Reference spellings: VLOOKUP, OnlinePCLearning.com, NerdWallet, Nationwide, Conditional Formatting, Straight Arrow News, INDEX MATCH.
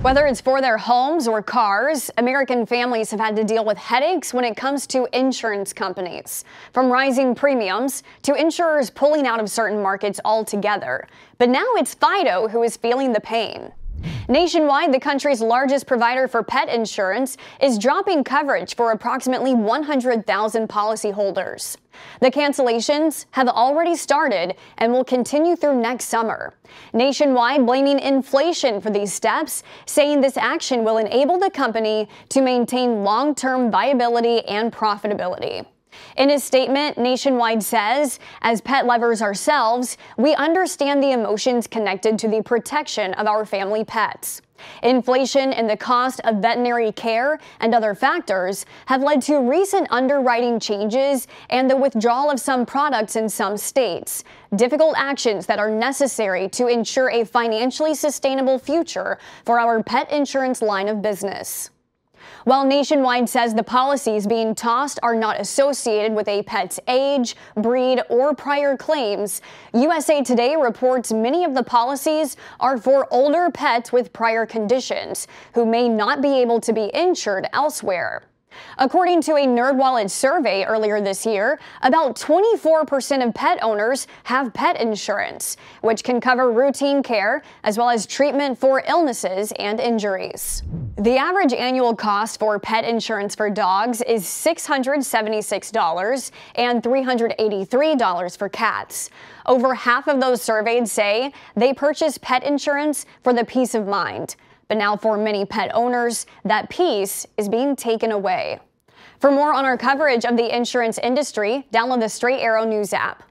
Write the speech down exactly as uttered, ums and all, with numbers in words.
Whether it's for their homes or cars, American families have had to deal with headaches when it comes to insurance companies. From rising premiums to insurers pulling out of certain markets altogether. But now it's Fido who is feeling the pain. Nationwide, the country's largest provider for pet insurance, is dropping coverage for approximately one hundred thousand policyholders. The cancellations have already started and will continue through next summer. Nationwide blaming inflation for these steps, saying this action will enable the company to maintain long-term viability and profitability. In his statement, Nationwide says, as pet lovers ourselves, we understand the emotions connected to the protection of our family pets. Inflation and the cost of veterinary care and other factors have led to recent underwriting changes and the withdrawal of some products in some states, difficult actions that are necessary to ensure a financially sustainable future for our pet insurance line of business. While Nationwide says the policies being tossed are not associated with a pet's age, breed, or prior claims, U S A Today reports many of the policies are for older pets with prior conditions who may not be able to be insured elsewhere. According to a NerdWallet survey earlier this year, about twenty-four percent of pet owners have pet insurance, which can cover routine care as well as treatment for illnesses and injuries. The average annual cost for pet insurance for dogs is six hundred seventy-six dollars and three hundred eighty-three dollars for cats. Over half of those surveyed say they purchase pet insurance for the peace of mind. But now for many pet owners, that peace is being taken away. For more on our coverage of the insurance industry, download the Straight Arrow News app.